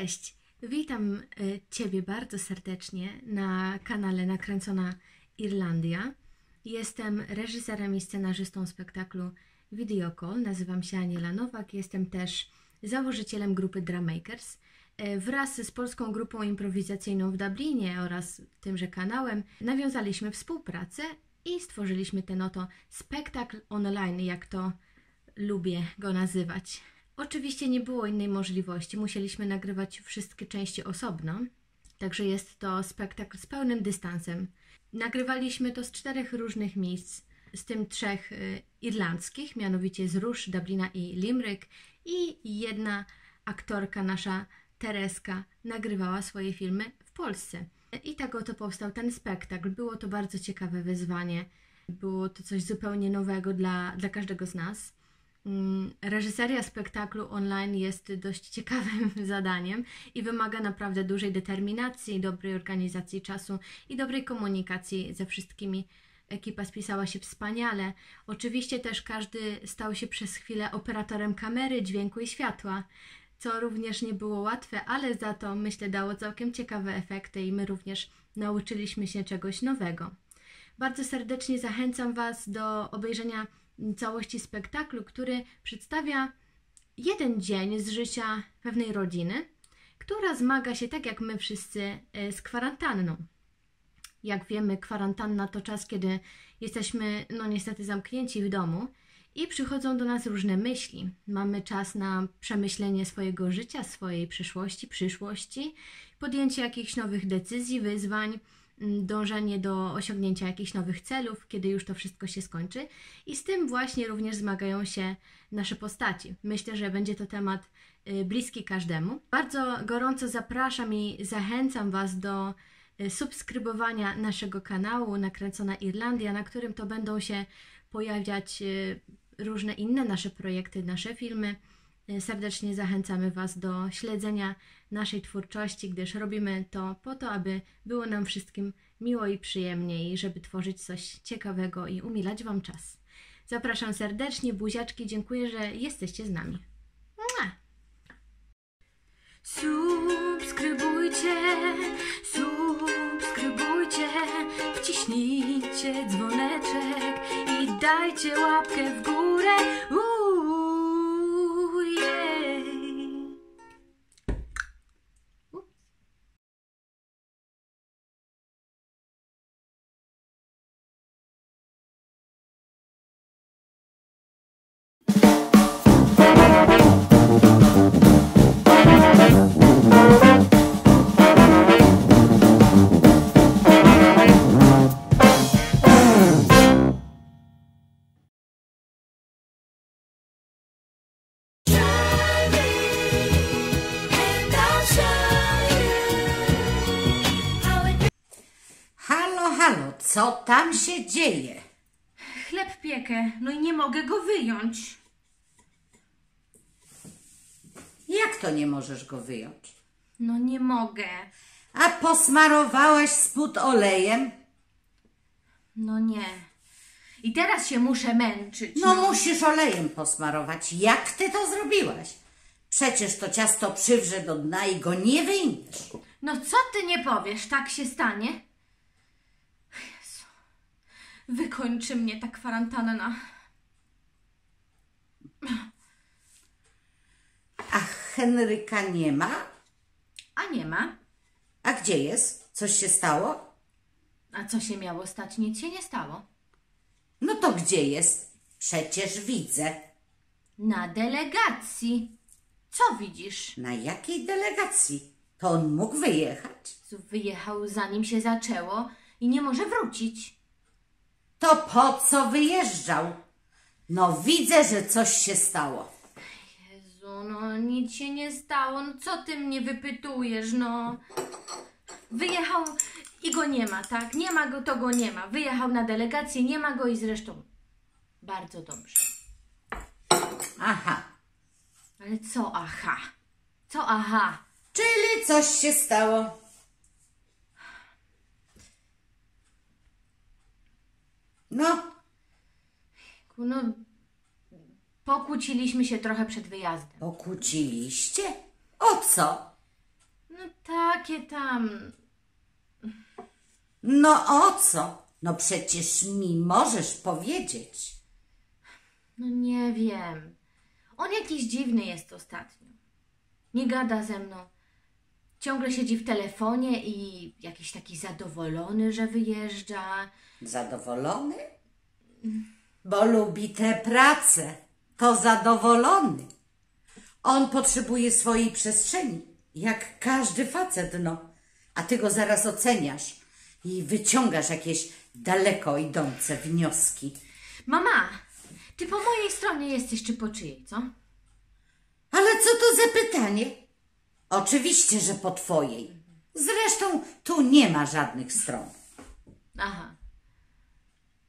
Cześć! Witam Ciebie bardzo serdecznie na kanale Nakręcona Irlandia. Jestem reżyserem i scenarzystą spektaklu Videocall. Nazywam się Aniela Nowak. Jestem też założycielem grupy Dramakers. Wraz z Polską Grupą Improwizacyjną w Dublinie oraz tymże kanałem nawiązaliśmy współpracę i stworzyliśmy ten oto spektakl online, jak to lubię go nazywać. Oczywiście nie było innej możliwości, musieliśmy nagrywać wszystkie części osobno, także jest to spektakl z pełnym dystansem. Nagrywaliśmy to z 4 różnych miejsc, z tym 3 irlandzkich, mianowicie z Róż, Dublina i Limerick, i jedna aktorka, nasza Tereska, nagrywała swoje filmy w Polsce. I tak oto powstał ten spektakl. Było to bardzo ciekawe wyzwanie, było to coś zupełnie nowego dla każdego z nas. Reżyseria spektaklu online jest dość ciekawym zadaniem i wymaga naprawdę dużej determinacji, dobrej organizacji czasu i dobrej komunikacji ze wszystkimi. Ekipa spisała się wspaniale. Oczywiście też każdy stał się przez chwilę operatorem kamery, dźwięku i światła, co również nie było łatwe, ale za to, myślę, dało całkiem ciekawe efekty i my również nauczyliśmy się czegoś nowego. Bardzo serdecznie zachęcam Was do obejrzenia całości spektaklu, który przedstawia jeden dzień z życia pewnej rodziny, która zmaga się, tak jak my wszyscy, z kwarantanną. Jak wiemy, kwarantanna to czas, kiedy jesteśmy, no niestety, zamknięci w domu i przychodzą do nas różne myśli. Mamy czas na przemyślenie swojego życia, swojej przyszłości, podjęcie jakichś nowych decyzji, wyzwań, dążenie do osiągnięcia jakichś nowych celów, kiedy już to wszystko się skończy, i z tym właśnie również zmagają się nasze postaci. Myślę, że będzie to temat bliski każdemu. Bardzo gorąco zapraszam i zachęcam Was do subskrybowania naszego kanału Nakręcona Irlandia, na którym to będą się pojawiać różne inne nasze projekty, nasze filmy. Serdecznie zachęcamy Was do śledzenia naszej twórczości, gdyż robimy to po to, aby było nam wszystkim miło i przyjemnie i żeby tworzyć coś ciekawego i umilać Wam czas. Zapraszam serdecznie, buziaczki, dziękuję, że jesteście z nami. Mua! Subskrybujcie, wciśnijcie dzwoneczek i dajcie łapkę w górę. Co tam się dzieje? Chleb piekę, no i nie mogę go wyjąć. Jak to nie możesz go wyjąć? No nie mogę. A posmarowałaś spód olejem? No nie. I teraz się muszę męczyć. No musisz olejem posmarować. Jak ty to zrobiłaś? Przecież to ciasto przywrze do dna i go nie wyjmiesz. No co ty nie powiesz, tak się stanie? Wykończy mnie ta kwarantanna. A Henryka nie ma? A nie ma. A gdzie jest? Coś się stało? A co się miało stać? Nic się nie stało. No to gdzie jest? Przecież widzę. Na delegacji. Co widzisz? Na jakiej delegacji? To on mógł wyjechać. Wyjechał, zanim się zaczęło, i nie może wrócić. To po co wyjeżdżał? No widzę, że coś się stało. Jezu, no nic się nie stało. No co ty mnie wypytujesz, no? Wyjechał i go nie ma, tak? Nie ma go, to go nie ma. Wyjechał na delegację, nie ma go i zresztą bardzo dobrze. Aha. Ale co aha? Co aha? Czyli coś się stało. No. No, pokłóciliśmy się trochę przed wyjazdem. Pokłóciliście? O co? Takie tam... No o co? No przecież mi możesz powiedzieć. No nie wiem. On jakiś dziwny jest ostatnio. Nie gada ze mną. Ciągle siedzi w telefonie i jakiś taki zadowolony, że wyjeżdża. Zadowolony? Bo lubi tę pracę. To zadowolony. On potrzebuje swojej przestrzeni, jak każdy facet, no. A ty go zaraz oceniasz i wyciągasz jakieś daleko idące wnioski. Mama, ty po mojej stronie jesteś czy po czyjej, co? Ale co to za pytanie? Oczywiście, że po twojej. Zresztą tu nie ma żadnych stron. Aha.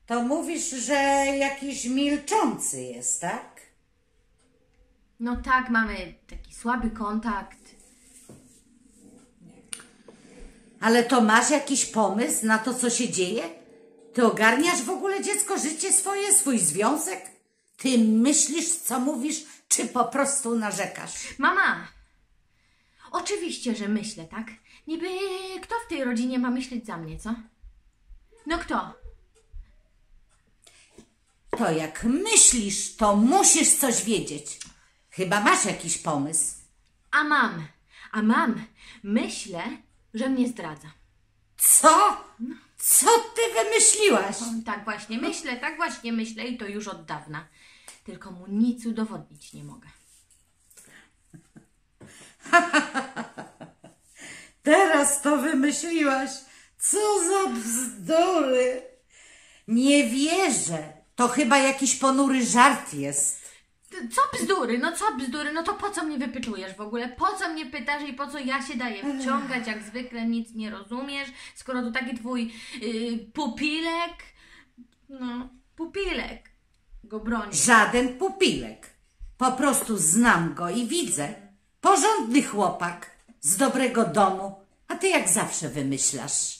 To mówisz, że jakiś milczący jest, tak? No tak, mamy taki słaby kontakt. Ale to masz jakiś pomysł na to, co się dzieje? Ty ogarniasz w ogóle, dziecko, życie swoje, swój związek? Ty myślisz, co mówisz, czy po prostu narzekasz? Mama! Oczywiście, że myślę, tak? Niby kto w tej rodzinie ma myśleć za mnie, co? No kto? To jak myślisz, to musisz coś wiedzieć. Chyba masz jakiś pomysł. A mam. Myślę, że mnie zdradza. Co? Co ty wymyśliłaś? Tak właśnie myślę i to już od dawna. Tylko mu nic udowodnić nie mogę. Teraz to wymyśliłaś. Co za bzdury. Nie wierzę. To chyba jakiś ponury żart jest. Co bzdury, no to po co mnie wypytujesz w ogóle? Po co mnie pytasz i po co ja się daję wciągać? Jak zwykle nic nie rozumiesz, skoro to taki twój pupilek go broni. Żaden pupilek. Po prostu znam go i widzę. Porządny chłopak, z dobrego domu, a ty jak zawsze wymyślasz.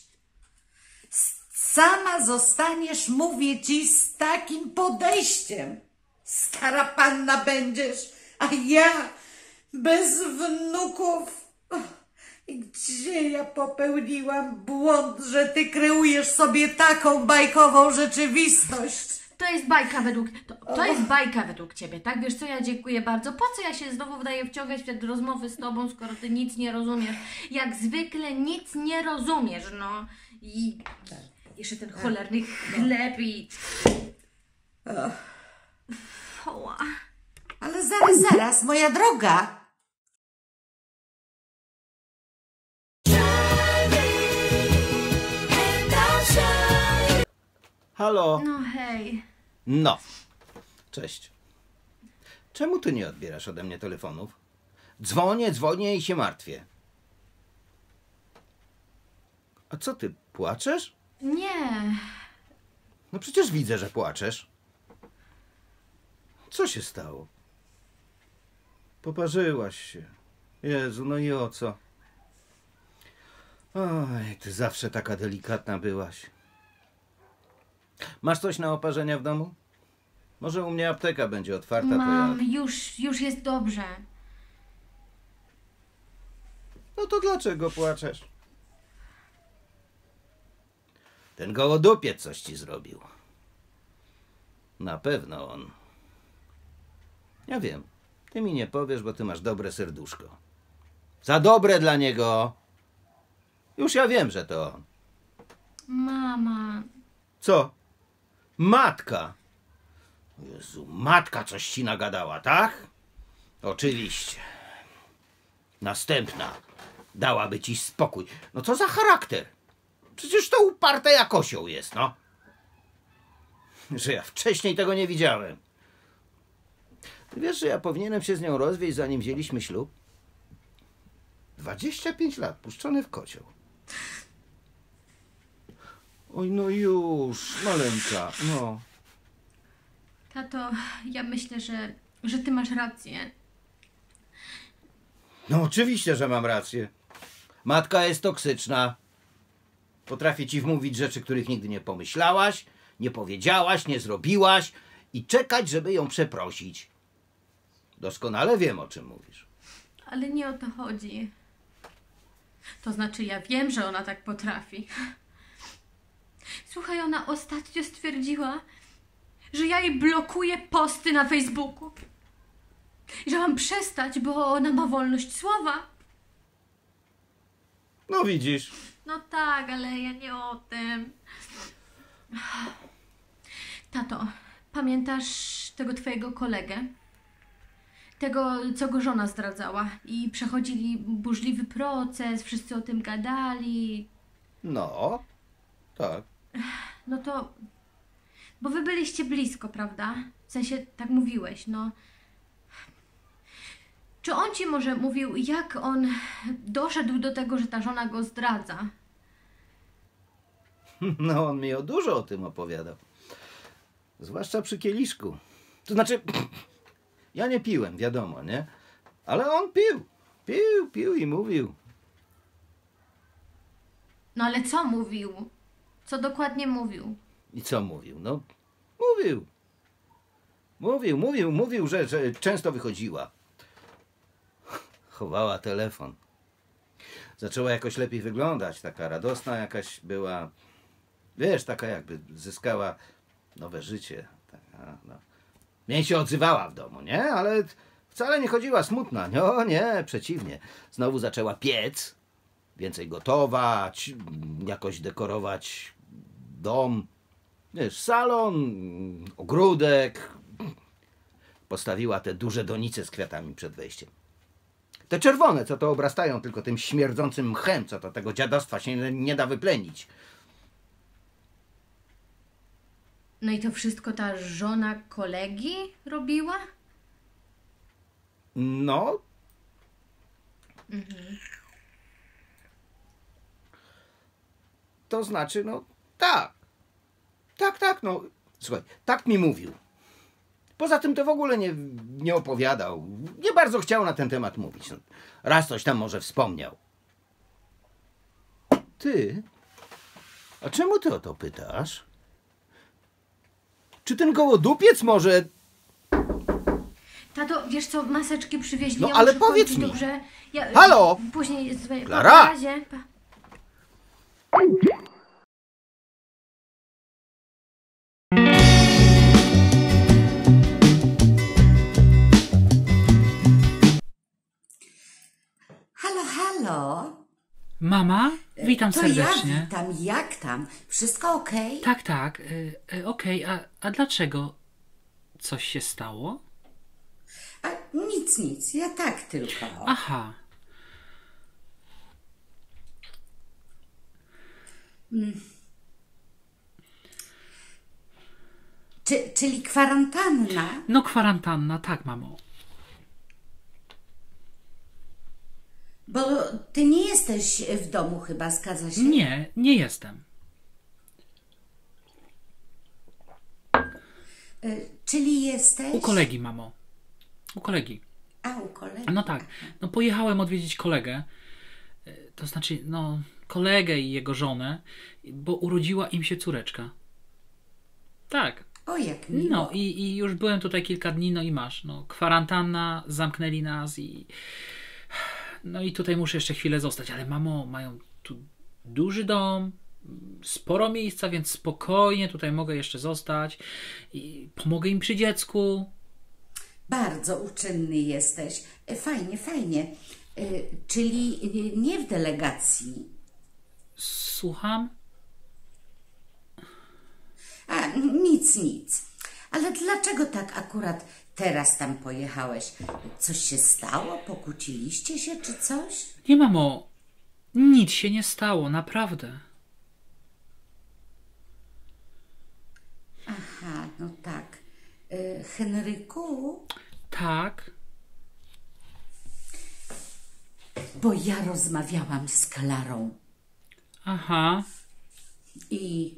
Sama zostaniesz, mówię ci, z takim podejściem. Stara panna będziesz, a ja bez wnuków. Gdzie ja popełniłam błąd, że ty kreujesz sobie taką bajkową rzeczywistość? To jest bajka według ciebie, tak? Wiesz co, ja dziękuję bardzo. Po co ja się znowu wdaję wciągać w te rozmowy z tobą, skoro ty nic nie rozumiesz? Jak zwykle nic nie rozumiesz, no. I jeszcze ten cholerny chleb i... Oła. Ale zaraz, moja droga! Halo! No hej. No. Cześć. Czemu ty nie odbierasz ode mnie telefonów? Dzwonię i się martwię. A co ty, płaczesz? Nie. No przecież widzę, że płaczesz. Co się stało? Poparzyłaś się. Jezu, no i o co? Oj, ty zawsze taka delikatna byłaś. Masz coś na oparzenia w domu? Może u mnie apteka będzie otwarta. Mam, to ja... już jest dobrze. No to dlaczego płaczesz? Ten gołodupiec coś ci zrobił. Na pewno on. Ja wiem, ty mi nie powiesz, bo ty masz dobre serduszko. Za dobre dla niego. Już ja wiem, że to on. Mama. Co? Matka. Jezu, matka coś ci nagadała, tak? Oczywiście. Następna dałaby ci spokój. No co za charakter? Przecież to uparte jak osioł jest, no. Że ja wcześniej tego nie widziałem. Wiesz, że ja powinienem się z nią rozwieść, zanim wzięliśmy ślub? 25 lat, puszczony w kocioł. Oj, no już, maleńka, no. Tato, ja myślę, że ty masz rację. No oczywiście, że mam rację. Matka jest toksyczna. Potrafię ci wmówić rzeczy, których nigdy nie pomyślałaś, nie powiedziałaś, nie zrobiłaś i czekać, żeby ją przeprosić. Doskonale wiem, o czym mówisz. Ale nie o to chodzi. To znaczy, ja wiem, że ona tak potrafi. Słuchaj, ona ostatnio stwierdziła, że ja jej blokuję posty na Facebooku. I że mam przestać, bo ona ma wolność słowa. No widzisz. No tak, ale ja nie o tym. Tato, pamiętasz tego twojego kolegę? Tego, co go żona zdradzała. I przechodzili burzliwy proces, wszyscy o tym gadali. No, tak. No to... Bo wy byliście blisko, prawda? W sensie, tak mówiłeś, no... Czy on ci może mówił, jak on doszedł do tego, że ta żona go zdradza? No, on mi dużo o tym opowiadał. Zwłaszcza przy kieliszku. To znaczy... Ja nie piłem, wiadomo, nie? Ale on pił. Pił i mówił. No ale co mówił? Co dokładnie mówił? I co mówił? No, mówił, że często wychodziła. Chowała telefon. Zaczęła jakoś lepiej wyglądać, taka radosna jakaś była. Wiesz, taka jakby zyskała nowe życie. Taka, no. Mnie się odzywała w domu, nie? Ale wcale nie chodziła smutna. No nie, przeciwnie. Znowu zaczęła piec, więcej gotować, jakoś dekorować dom. Wiesz, salon, ogródek. Postawiła te duże donice z kwiatami przed wejściem. Te czerwone, co to obrastają tylko tym śmierdzącym mchem, co to tego dziadostwa się nie da wyplenić. No i to wszystko ta żona kolegi robiła? No. Mhm. To znaczy, no tak. Tak, no. Słuchaj, tak mi mówił. Poza tym to w ogóle nie opowiadał. Nie bardzo chciał na ten temat mówić. Raz coś tam może wspomniał. Ty? A czemu ty o to pytasz? Czy ten gołodupiec może... Tato, wiesz co, maseczki przywieźli. No ja ale powiedz mi. Dobrze. Ja, halo! Później... Klara! Na razie. Pa. Halo? Mama, witam to serdecznie. Ja witam, jak tam? Wszystko okej? Tak, okej. A dlaczego? Coś się stało? A, nic, ja tak tylko. Aha. Czyli kwarantanna? No kwarantanna, tak mamo. Bo ty nie jesteś w domu chyba, zgadza się? Nie, nie jestem. Czyli jesteś? U kolegi, mamo. U kolegi. A, u kolegi. No tak. No pojechałem odwiedzić kolegę. To znaczy, no, kolegę i jego żonę, bo urodziła im się córeczka. Tak. O, jak miło. No i już byłem tutaj kilka dni, no i masz. No, kwarantanna, zamknęli nas i... No i tutaj muszę jeszcze chwilę zostać, ale mamo, mają tu duży dom, sporo miejsca, więc spokojnie tutaj mogę jeszcze zostać i pomogę im przy dziecku. Bardzo uczynny jesteś. Fajnie. Czyli nie w delegacji. Słucham? A, nic. Ale dlaczego tak akurat... Teraz tam pojechałeś. Coś się stało? Pokłóciliście się czy coś? Nie, mamo. Nic się nie stało, naprawdę. Aha, no tak. Henryku? Tak? Bo ja rozmawiałam z Klarą. Aha. I...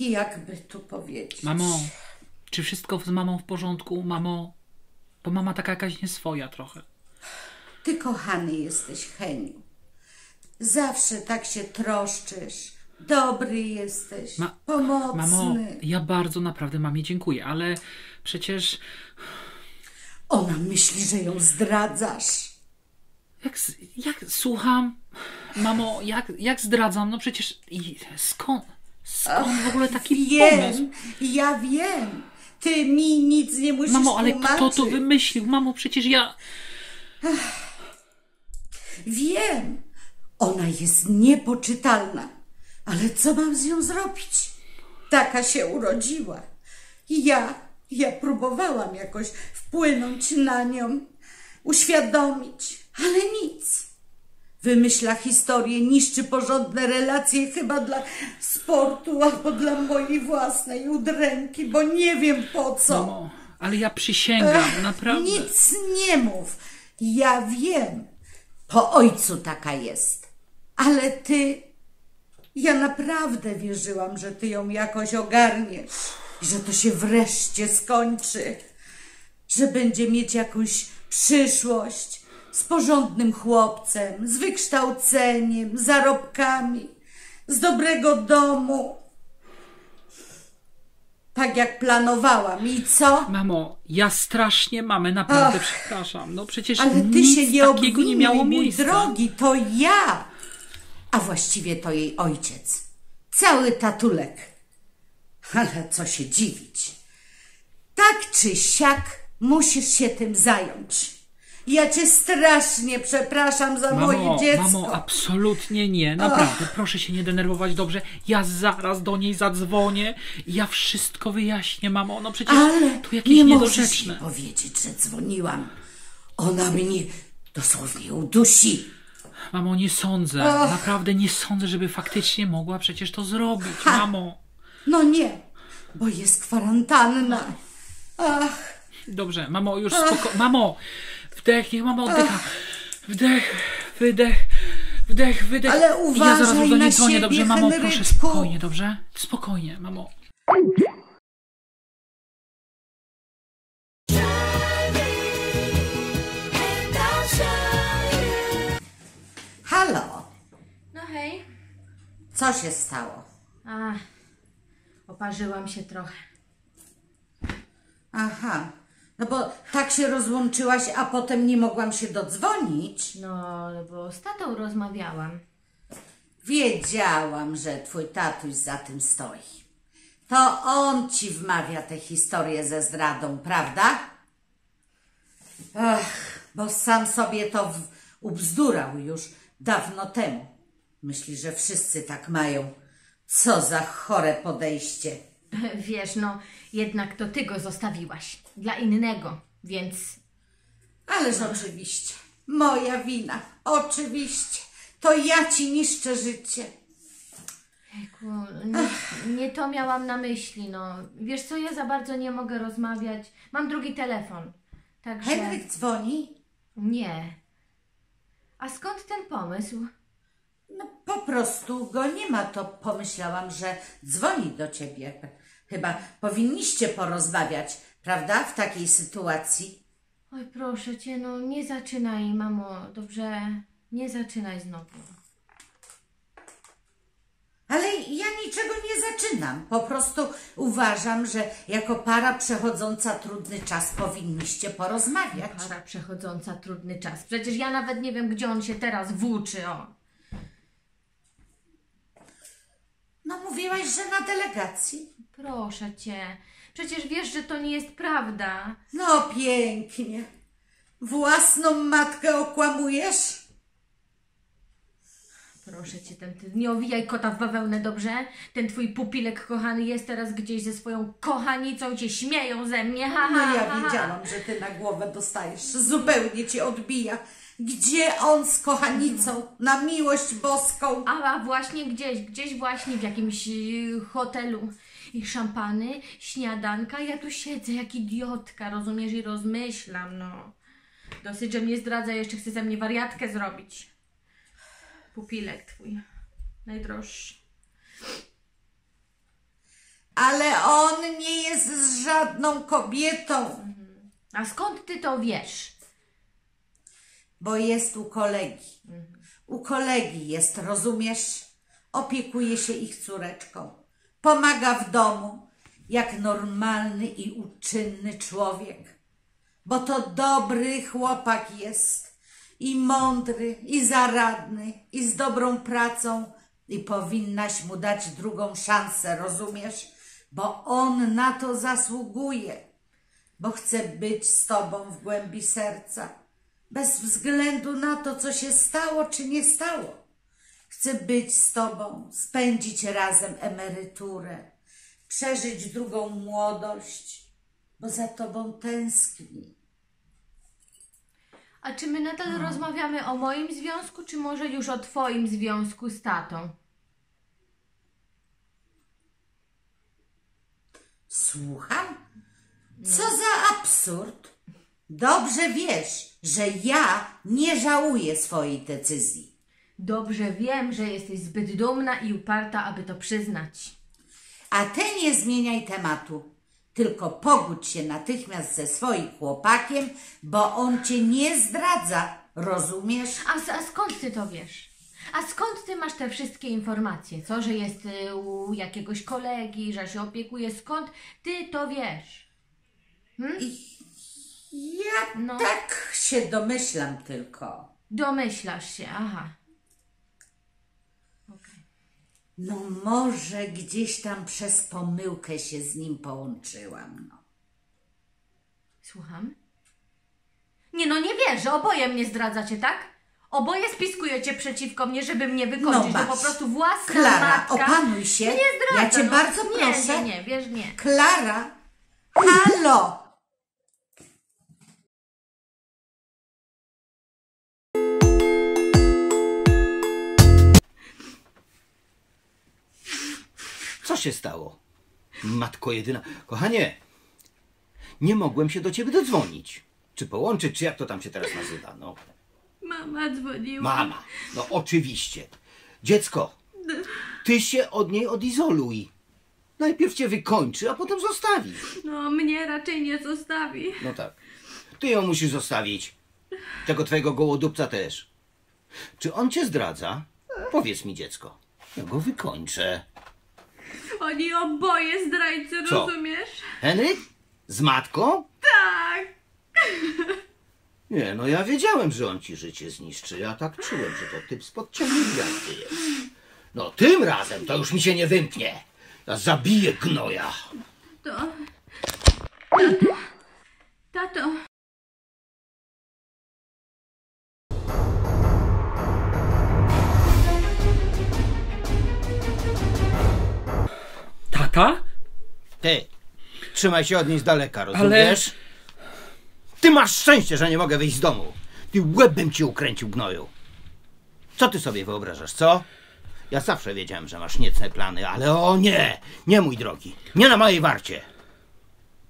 jakby tu powiedzieć? Mamo... Czy wszystko z mamą w porządku, mamo? Bo mama taka jakaś nieswoja trochę. Ty kochany jesteś, Heniu. Zawsze tak się troszczysz. Dobry jesteś, pomocny. Mamo, ja bardzo naprawdę mamie dziękuję, ale przecież... Ona myśli, że ją zdradzasz. Jak słucham, mamo, jak zdradzam? No przecież skąd w ogóle taki pomysł? Ja wiem. Ty mi nic nie musisz tłumaczyć. Mamo, ale kto to wymyślił? Mamo, przecież ja... Wiem. Ona jest niepoczytalna. Ale co mam z nią zrobić? Taka się urodziła. Ja próbowałam jakoś wpłynąć na nią, uświadomić, ale nic. Wymyśla historię, niszczy porządne relacje chyba dla sportu albo dla mojej własnej udręki, bo nie wiem po co. No, ale ja przysięgam, naprawdę. Nic nie mów. Ja wiem. Po ojcu taka jest. Ale ty... Ja naprawdę wierzyłam, że ty ją jakoś ogarniesz. I że to się wreszcie skończy. Że będzie mieć jakąś przyszłość z porządnym chłopcem, z wykształceniem, zarobkami, z dobrego domu. Tak jak planowałam. I co? Mamo, ja strasznie mamę naprawdę przepraszam. No przecież ale ty nic się nie obwinuj, nie miało miejsca. Mój drogi, to ja. A właściwie to jej ojciec. Cały tatulek. Ale co się dziwić. Tak czy siak musisz się tym zająć. Ja cię strasznie przepraszam za moje dziecko. Mamo, absolutnie nie. Naprawdę, proszę się nie denerwować, dobrze? Ja zaraz do niej zadzwonię i ja wszystko wyjaśnię, mamo. No przecież ale to jakieś niedorzeczne. Nie możesz powiedzieć, że dzwoniłam. Ona mnie dosłownie udusi. Mamo, nie sądzę. Naprawdę nie sądzę, żeby faktycznie mogła przecież to zrobić, mamo. No nie, bo jest kwarantanna. Ach. Dobrze, mamo, już spokojnie. Mamo, wdech, niech mama oddycha. Wdech, wydech, wdech, wydech. Ale uważaj ja zaraz na siebie, dobrze, mamo, Henryczku. Proszę, spokojnie, dobrze? Spokojnie, mamo. Halo. No hej. Co się stało? Oparzyłam się trochę. Aha. No bo tak się rozłączyłaś, a potem nie mogłam się dodzwonić. No, bo z tatą rozmawiałam. Wiedziałam, że twój tatuś za tym stoi. To on ci wmawia tę historię ze zdradą, prawda? Ach, bo sam sobie to ubzdurał już dawno temu. Myśli, że wszyscy tak mają. Co za chore podejście. Wiesz, no jednak to ty go zostawiłaś. Dla innego, więc... Ależ oczywiście. Moja wina. Oczywiście. To ja ci niszczę życie. Ejku, nie to miałam na myśli, no. Wiesz co, ja za bardzo nie mogę rozmawiać. Mam drugi telefon. Także... Henryk dzwoni? Nie. A skąd ten pomysł? No po prostu go nie ma, to pomyślałam, że dzwoni do ciebie. Chyba powinniście porozmawiać, prawda, w takiej sytuacji? Oj, proszę cię, no nie zaczynaj, mamo, dobrze? Nie zaczynaj znowu. Ale ja niczego nie zaczynam. Po prostu uważam, że jako para przechodząca trudny czas powinniście porozmawiać. Para przechodząca trudny czas. Przecież ja nawet nie wiem, gdzie on się teraz włóczy, o. No mówiłaś, że na delegacji. Proszę cię, przecież wiesz, że to nie jest prawda. No pięknie. Własną matkę okłamujesz? Proszę cię, nie owijaj kota w bawełnę, dobrze? Ten twój pupilek kochany jest teraz gdzieś ze swoją kochanicą, cię śmieją ze mnie. Ha, ha, ha. No ja wiedziałam, że ty na głowę dostajesz. Zupełnie cię odbija. Gdzie on z kochanicą? Na miłość boską. A właśnie gdzieś właśnie w jakimś hotelu. I szampany, śniadanka, ja tu siedzę jak idiotka, rozumiesz, i rozmyślam, no. Dosyć, że mnie zdradza, jeszcze chce ze mnie wariatkę zrobić. Pupilek twój, najdroższy. Ale on nie jest z żadną kobietą. Mhm. A skąd ty to wiesz? Bo jest u kolegi. Mhm. U kolegi jest, rozumiesz? Opiekuje się ich córeczką. Pomaga w domu, jak normalny i uczynny człowiek. Bo to dobry chłopak jest. i mądry, i zaradny, i z dobrą pracą i powinnaś mu dać drugą szansę, rozumiesz? Bo on na to zasługuje, bo chce być z tobą w głębi serca, bez względu na to, co się stało czy nie stało. Chce być z tobą, spędzić razem emeryturę, przeżyć drugą młodość, bo za tobą tęskni. A czy my nadal rozmawiamy o moim związku, czy może już o twoim związku z tatą? Słucham? Co za absurd! Dobrze wiesz, że ja nie żałuję swojej decyzji. Dobrze wiem, że jesteś zbyt dumna i uparta, aby to przyznać. A ty nie zmieniaj tematu. Tylko pogódź się natychmiast ze swoim chłopakiem, bo on cię nie zdradza, rozumiesz? A skąd ty to wiesz? A skąd ty masz te wszystkie informacje? Co, że jest u jakiegoś kolegi, że się opiekuje? Skąd ty to wiesz? Ja tak się domyślam tylko. Domyślasz się, aha. No może gdzieś tam przez pomyłkę się z nim połączyłam, no. Słucham? Nie, no nie wierzę, oboje mnie zdradzacie, tak? Oboje spiskujecie przeciwko mnie, żeby mnie wykończyć, no to po prostu własna Klara, matka... Klara, opanuj się, nie zdradza, ja cię bardzo proszę. Nie, wiesz, nie. Klara, halo! Co się stało? Matko jedyna. Kochanie, nie mogłem się do ciebie dodzwonić. Czy połączyć, czy jak to tam się teraz nazywa? No. Mama dzwoniła. Mama, no oczywiście. Dziecko, ty się od niej odizoluj. Najpierw cię wykończy, a potem zostawi. No, mnie raczej nie zostawi. No tak. Ty ją musisz zostawić. Tego twojego gołodupca też. Czy on cię zdradza? Powiedz mi, dziecko. Ja go wykończę. Oni oboje zdrajcy, rozumiesz? Henryk? Z matką? Tak! Nie, no ja wiedziałem, że on ci życie zniszczy. Ja tak czułem, że to typ spod ciemnej gwiazdy jest. No tym razem to już mi się nie wymknie. Ja zabiję gnoja. Tato. Tata? Ty, trzymaj się od niej z daleka, rozumiesz? Ale... Ty masz szczęście, że nie mogę wyjść z domu. Ty łeb bym ci ukręcił, gnoju. Co ty sobie wyobrażasz, co? Ja zawsze wiedziałem, że masz niecne plany, ale o nie! Nie, mój drogi, nie na mojej warcie.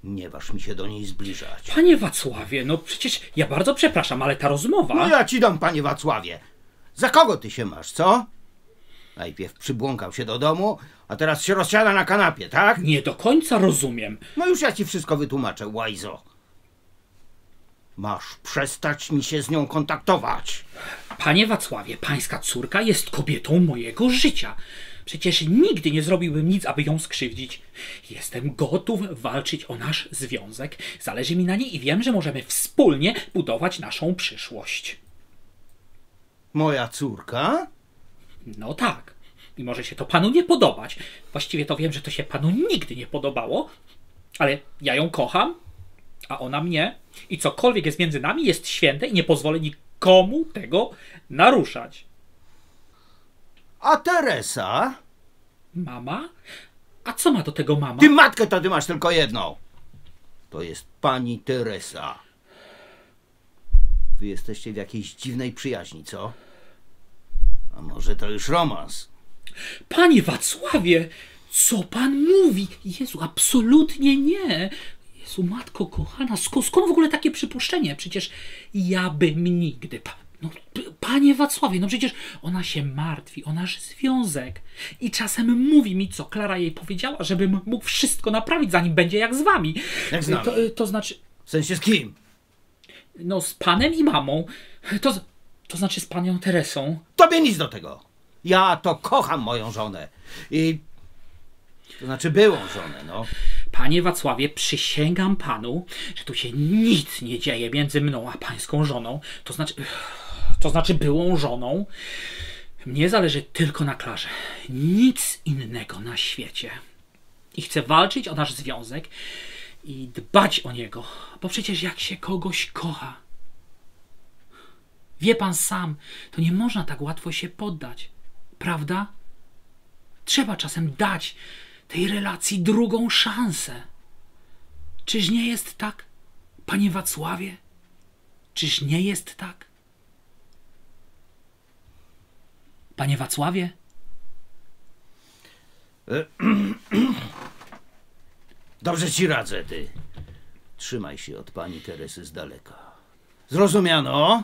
Nie waż mi się do niej zbliżać. Panie Wacławie, no przecież ja bardzo przepraszam, ale ta rozmowa... No ja ci dam, panie Wacławie. Za kogo ty się masz, co? Najpierw przybłąkał się do domu, a teraz się rozsiada na kanapie, tak? Nie do końca rozumiem. No już ja ci wszystko wytłumaczę, łajzo. Masz przestać mi się z nią kontaktować. Panie Wacławie, pańska córka jest kobietą mojego życia. Przecież nigdy nie zrobiłbym nic, aby ją skrzywdzić. Jestem gotów walczyć o nasz związek. Zależy mi na niej i wiem, że możemy wspólnie budować naszą przyszłość. Moja córka? No tak. I może się to panu nie podobać. Właściwie to wiem, że to się panu nigdy nie podobało, ale ja ją kocham, a ona mnie. I cokolwiek jest między nami, jest święte i nie pozwolę nikomu tego naruszać. A Teresa? Mama? A co ma do tego mama? Ty matkę to ty masz tylko jedną. To jest pani Teresa. Wy jesteście w jakiejś dziwnej przyjaźni, co? A może to już romans? Panie Wacławie, co pan mówi? Jezu, absolutnie nie. Jezu, matko kochana, skąd w ogóle takie przypuszczenie? Przecież ja bym nigdy... No, panie Wacławie, no przecież ona się martwi o nasz związek. I czasem mówi mi, co Klara jej powiedziała, żebym mógł wszystko naprawić, zanim będzie jak z wami. Jak z nami? To znaczy... W sensie z kim? No, z panem i mamą. To znaczy z panią Teresą. Tobie nic do tego. Ja to kocham moją żonę. To znaczy byłą żonę, no. Panie Wacławie, przysięgam panu, że tu się nic nie dzieje między mną a pańską żoną. To znaczy... to znaczy byłą żoną, mnie zależy tylko na Klarze. Nic innego na świecie. I chcę walczyć o nasz związek i dbać o niego, bo przecież jak się kogoś kocha, wie pan sam, to nie można tak łatwo się poddać, prawda? Trzeba czasem dać tej relacji drugą szansę. Czyż nie jest tak, panie Wacławie? Czyż nie jest tak? Panie Wacławie? Dobrze ci radzę, ty. Trzymaj się od pani Teresy z daleka. Zrozumiano?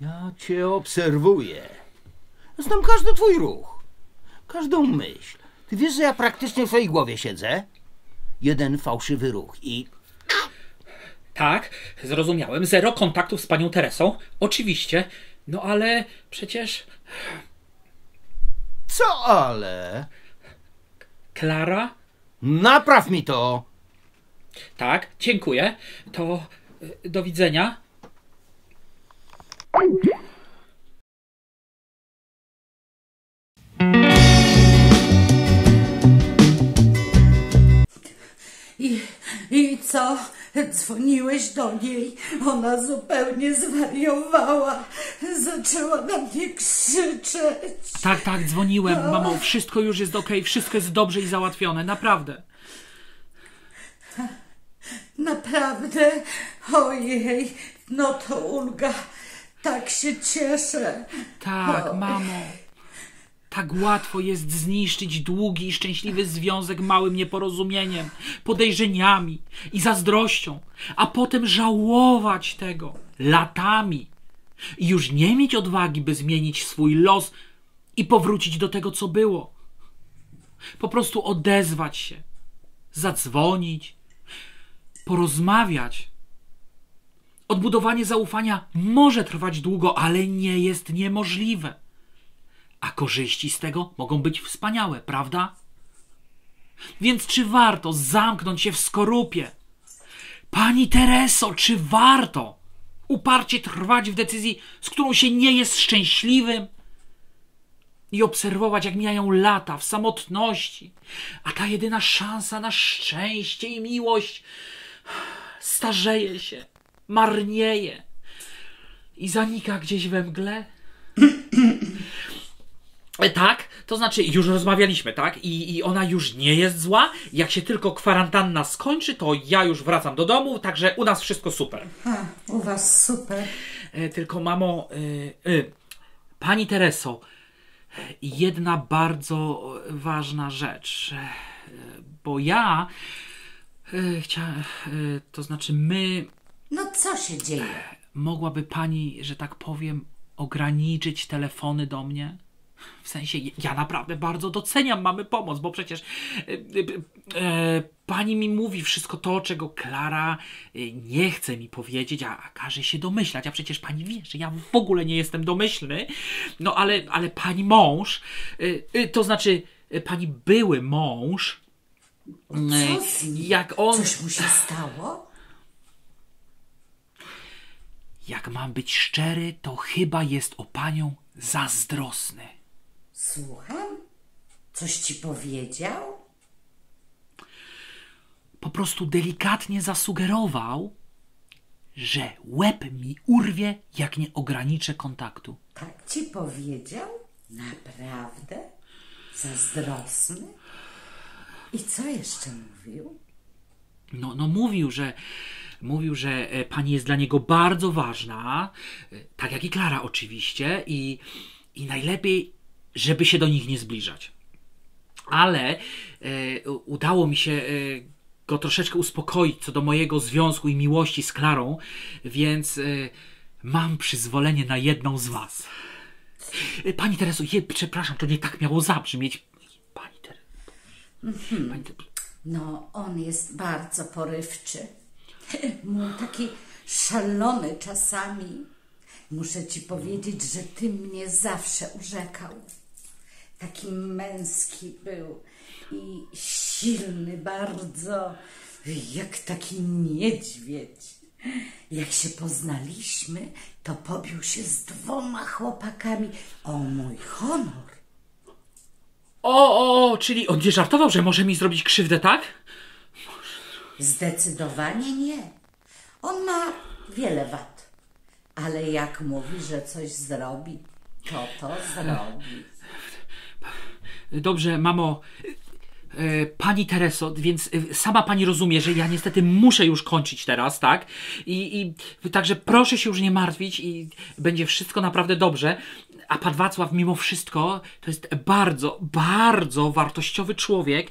Ja cię obserwuję. Znam każdy twój ruch, każdą myśl. Ty wiesz, że ja praktycznie w twojej głowie siedzę? Jeden fałszywy ruch i... Tak, zrozumiałem. Zero kontaktów z panią Teresą. Oczywiście. No ale przecież... Co ale? Klara? Napraw mi to! Tak, dziękuję. To do widzenia. I co? Dzwoniłeś do niej? Ona zupełnie zwariowała. Zaczęła na mnie krzyczeć. Tak, tak, dzwoniłem. Mamo, wszystko już jest okej, wszystko jest dobrze i załatwione. Naprawdę. Naprawdę? Ojej, no to ulga. Tak się cieszę. Tak, mamo. Tak łatwo jest zniszczyć długi i szczęśliwy związek małym nieporozumieniem, podejrzeniami i zazdrością, a potem żałować tego latami i już nie mieć odwagi, by zmienić swój los i powrócić do tego, co było. Po prostu odezwać się, zadzwonić, porozmawiać. Odbudowanie zaufania może trwać długo, ale nie jest niemożliwe. A korzyści z tego mogą być wspaniałe, prawda? Więc czy warto zamknąć się w skorupie? Pani Tereso, czy warto uparcie trwać w decyzji, z którą się nie jest szczęśliwym? I obserwować, jak mijają lata w samotności, a ta jedyna szansa na szczęście i miłość starzeje się, marnieje i zanika gdzieś we mgle? Tak, to znaczy już rozmawialiśmy, tak? I ona już nie jest zła. Jak się tylko kwarantanna skończy, to ja już wracam do domu, także u nas wszystko super. A, u was super. Tylko mamo, pani Tereso, jedna bardzo ważna rzecz, bo ja chciałem, to znaczy my... No co się dzieje? Mogłaby pani, że tak powiem, ograniczyć telefony do mnie? W sensie, ja naprawdę bardzo doceniam mamy pomoc, bo przecież pani mi mówi wszystko to, czego Klara nie chce mi powiedzieć, a każe się domyślać, a przecież pani wie, że ja w ogóle nie jestem domyślny, no ale pani mąż, to znaczy pani były mąż, jak on... Coś mu się stało? Jak mam być szczery, to chyba jest o panią zazdrosny. Słucham? Coś ci powiedział? Po prostu delikatnie zasugerował, że łeb mi urwie, jak nie ograniczę kontaktu. Tak ci powiedział? Naprawdę? Zazdrosny? I co jeszcze mówił? No mówił, że pani jest dla niego bardzo ważna, tak jak i Klara oczywiście, i najlepiej, żeby się do nich nie zbliżać. Ale udało mi się go troszeczkę uspokoić co do mojego związku i miłości z Klarą, więc mam przyzwolenie na jedną z was. Pani Tereso, przepraszam, to nie tak miało zabrzmieć. Pani Tereso... No, on jest bardzo porywczy. Taki szalony czasami. Muszę ci powiedzieć, że ty mnie zawsze urzekał. Taki męski był i silny bardzo, jak taki niedźwiedź. Jak się poznaliśmy, to pobił się z 2 chłopakami. O mój honor! O, czyli on nie żartował, że może mi zrobić krzywdę, tak? Zdecydowanie nie. On ma wiele wad. Ale jak mówi, że coś zrobi, to zrobi. Dobrze, mamo. Pani Tereso, więc sama pani rozumie, że ja niestety muszę już kończyć teraz, tak? I także proszę się już nie martwić i będzie wszystko naprawdę dobrze. A pan Wacław mimo wszystko to jest bardzo, bardzo wartościowy człowiek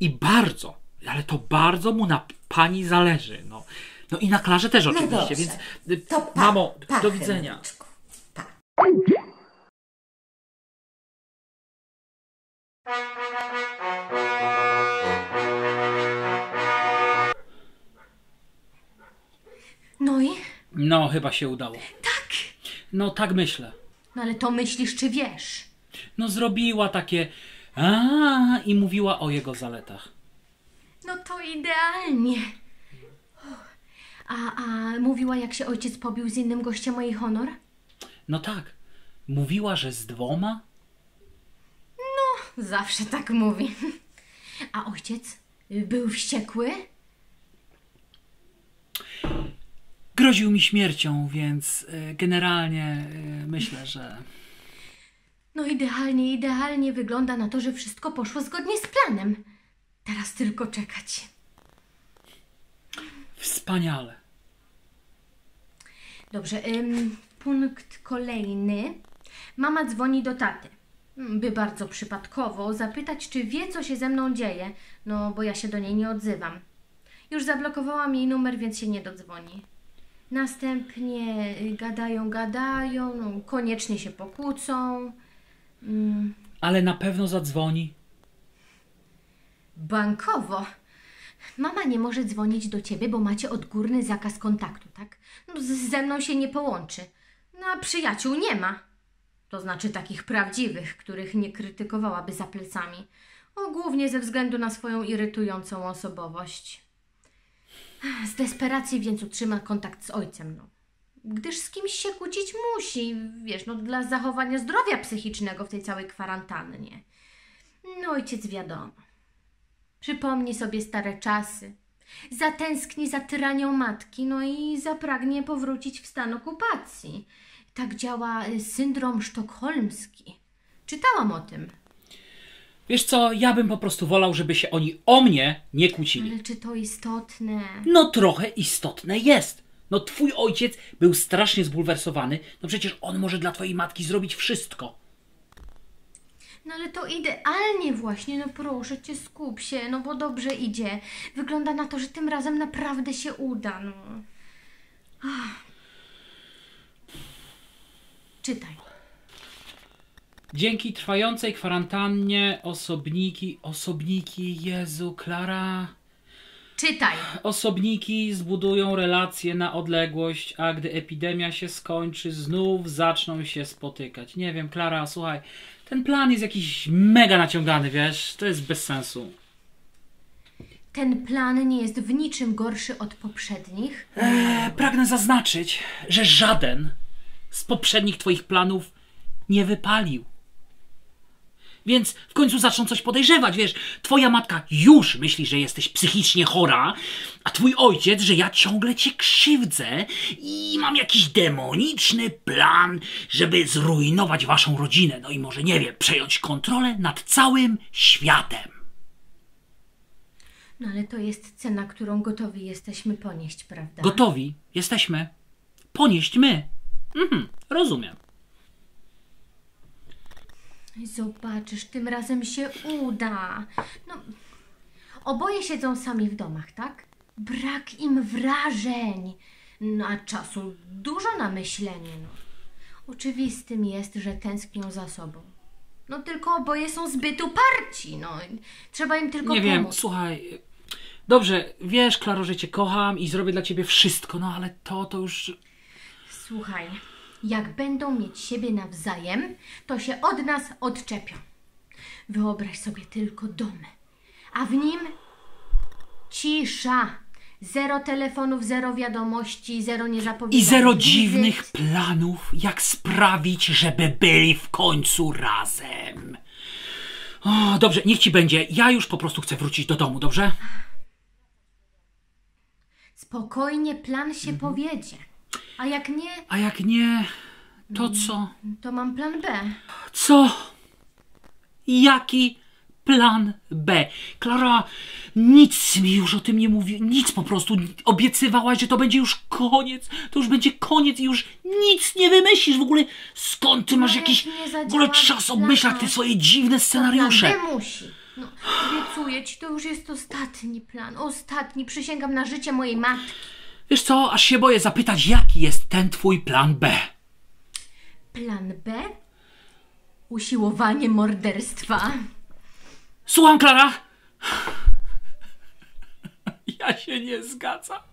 i bardzo, ale to bardzo mu na pani zależy. No i na Klarze też oczywiście, dobrze. Więc to mamo, do widzenia. No i? No, chyba się udało. Tak? No, tak myślę. No, ale to myślisz, czy wiesz? No, zrobiła takie i mówiła o jego zaletach. No, to idealnie. A mówiła, jak się ojciec pobił z innym gościem o jej honor? No tak. Mówiła, że z 2. No, zawsze tak mówi. A ojciec był wściekły? Groził mi śmiercią, więc generalnie myślę, że... No idealnie wygląda na to, że wszystko poszło zgodnie z planem. Teraz tylko czekać. Wspaniale. Dobrze, punkt kolejny. Mama dzwoni do taty, by bardzo przypadkowo zapytać, czy wie, co się ze mną dzieje, no bo ja się do niej nie odzywam. Już zablokowałam jej numer, więc się nie dodzwoni. Następnie gadają, no, koniecznie się pokłócą. Ale na pewno zadzwoni. Bankowo. Mama nie może dzwonić do ciebie, bo macie odgórny zakaz kontaktu, tak? No, ze mną się nie połączy. No, a przyjaciół nie ma. To znaczy takich prawdziwych, których nie krytykowałaby za plecami. Głównie ze względu na swoją irytującą osobowość. Z desperacji więc utrzyma kontakt z ojcem, no. Gdyż z kimś się kłócić musi, wiesz, no dla zachowania zdrowia psychicznego w tej całej kwarantannie. No ojciec wiadomo. Przypomni sobie stare czasy, zatęskni za tyranią matki, no i zapragnie powrócić w stan okupacji. Tak działa syndrom sztokholmski. Czytałam o tym. Wiesz co, ja bym po prostu wolał, żeby się oni o mnie nie kłócili. Ale czy to istotne? No trochę istotne jest. No twój ojciec był strasznie zbulwersowany. No przecież on może dla twojej matki zrobić wszystko. No ale to idealnie właśnie, no proszę cię, skup się, no bo dobrze idzie. Wygląda na to, że tym razem naprawdę się uda, no. Czytaj. Dzięki trwającej kwarantannie osobniki, Jezu, Klara... Czytaj! Osobniki zbudują relacje na odległość, a gdy epidemia się skończy, znów zaczną się spotykać. Nie wiem, Klara, słuchaj, ten plan jest jakiś mega naciągany, wiesz? To jest bez sensu. Ten plan nie jest w niczym gorszy od poprzednich? Pragnę zaznaczyć, że żaden z poprzednich twoich planów nie wypalił. Więc w końcu zaczną coś podejrzewać, wiesz. Twoja matka już myśli, że jesteś psychicznie chora, a twój ojciec, że ja ciągle cię krzywdzę i mam jakiś demoniczny plan, żeby zrujnować waszą rodzinę. No i może, nie wiem, przejąć kontrolę nad całym światem. No ale to jest cena, którą gotowi jesteśmy ponieść, prawda? Gotowi jesteśmy ponieść my. Rozumiem. Zobaczysz, tym razem się uda. No, oboje siedzą sami w domach, tak? Brak im wrażeń. No a czasu dużo na myślenie, no. Oczywistym jest, że tęsknią za sobą. No tylko oboje są zbyt uparci, no. Trzeba im tylko pomóc. Nie wiem, słuchaj. Dobrze, wiesz, Klaro, że cię kocham i zrobię dla ciebie wszystko, no ale to już... Słuchaj. Jak będą mieć siebie nawzajem, to się od nas odczepią. Wyobraź sobie tylko dom, a w nim cisza, Zero telefonów, zero wiadomości, zero niezapowiedzianych. I zero dziwnych planów, jak sprawić, żeby byli w końcu razem. O, dobrze, niech ci będzie. Ja już po prostu chcę wrócić do domu, dobrze? Spokojnie, plan się powiedzie. A jak nie... A jak nie, to co? To mam plan B. Co? Jaki plan B? Klara, nic mi już o tym nie mówi, nic po prostu. Obiecywałaś, że to będzie już koniec, to już będzie koniec i już nic nie wymyślisz w ogóle. Skąd ty masz jakiś w ogóle czas obmyślać te swoje dziwne scenariusze? Nie musi. No, obiecuję ci, to już jest ostatni plan, ostatni. Przysięgam na życie mojej matki. Wiesz co, aż się boję zapytać, jaki jest ten twój plan B? Plan B? Usiłowanie morderstwa. Słucham, Klara! Ja się nie zgadzam.